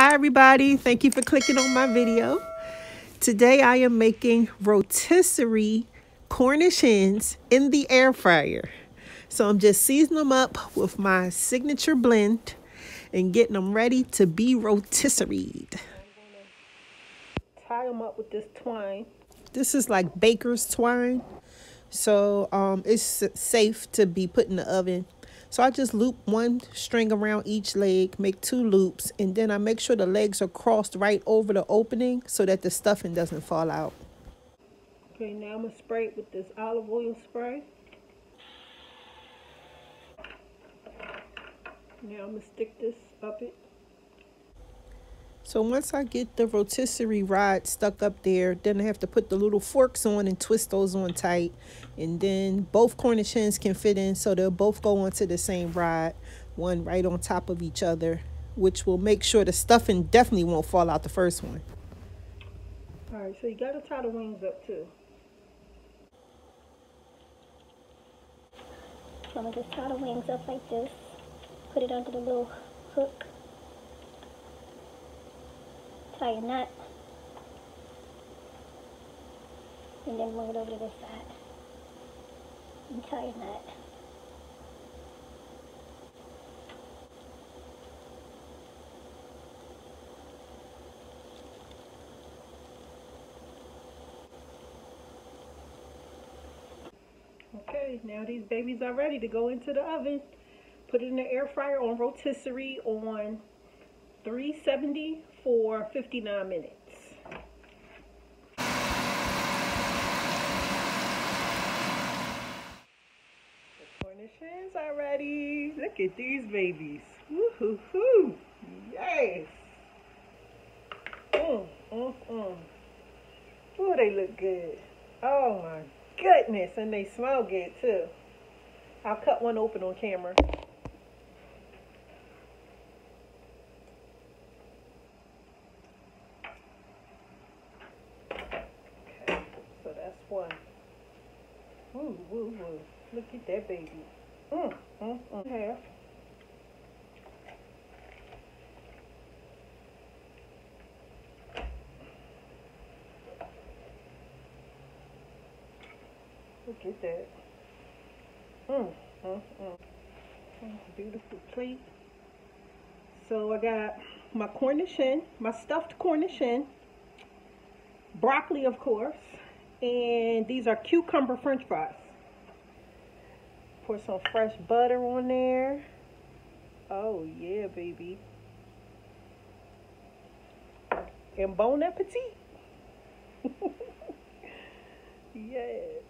Hi everybody, thank you for clicking on my video. Today I am making rotisserie Cornish hens in the air fryer. So I'm just seasoning them up with my signature blend and getting them ready to be rotisseried. Tie them up with this twine. This is like baker's twine, so it's safe to be put in the oven. So I just loop one string around each leg, make two loops, and then I make sure the legs are crossed right over the opening so that the stuffing doesn't fall out. Okay, now I'm going to spray it with this olive oil spray. Now I'm going to stick this up it. So once I get the rotisserie rod stuck up there, then I have to put the little forks on and twist those on tight. And then both Cornish hens can fit in, so they'll both go onto the same rod, one right on top of each other, which will make sure the stuffing definitely won't fall out the first one. All right, so you got to tie the wings up too. So I'm going to just tie the wings up like this, put it under the little hook. Tie a knot, and then move it over to this side and tie a knot. Okay, now these babies are ready to go into the oven. Put it in the air fryer on rotisserie on 370 for 59 minutes. The Cornish hens are ready. Look at these babies. Woo-hoo-hoo. Yes. Oh, they look good. Oh my goodness. And they smell good too. I'll cut one open on camera. One. Ooh, ooh, ooh. Look at that baby. Half. Look at that. Beautiful plate. So I got my Cornish hen, my stuffed Cornish hen, broccoli of course, and these are cucumber french fries. Pour some fresh butter on there. Oh yeah, baby. And bon appetit. Yes.